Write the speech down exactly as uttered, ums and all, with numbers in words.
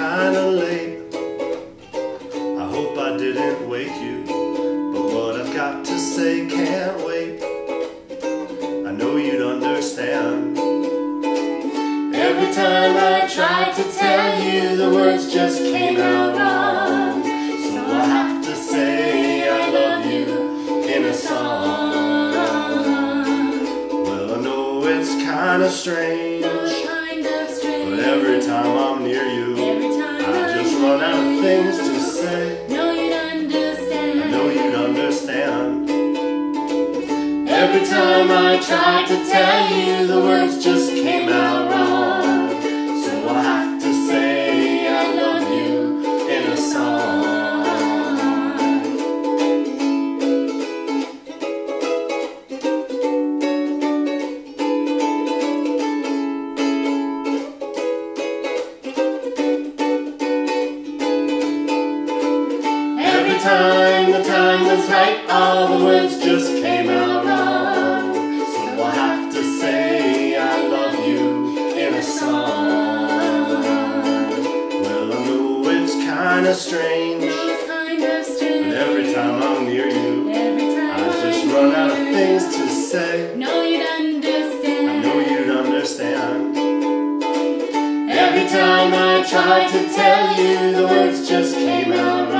kinda late. I hope I didn't wake you, but what I've got to say can't wait. I know you'd understand. Every time I tried to tell you, the words just came out wrong. So I have to say I love you in a song. Well, I know it's kinda strange, but every time I'm near you, I just run out of things to say. No, you'd understand. I know you'd understand. Every time I tried to tell you, the words just came out wrong. So I have to say I love you in a song. Every time the time was right, all the words just came out wrong. Kinda strange, and every time I'm near you, I just run out of things to say. No, you'd understand. I know you'd understand. Every time I tried to tell you, the words just came out wrong.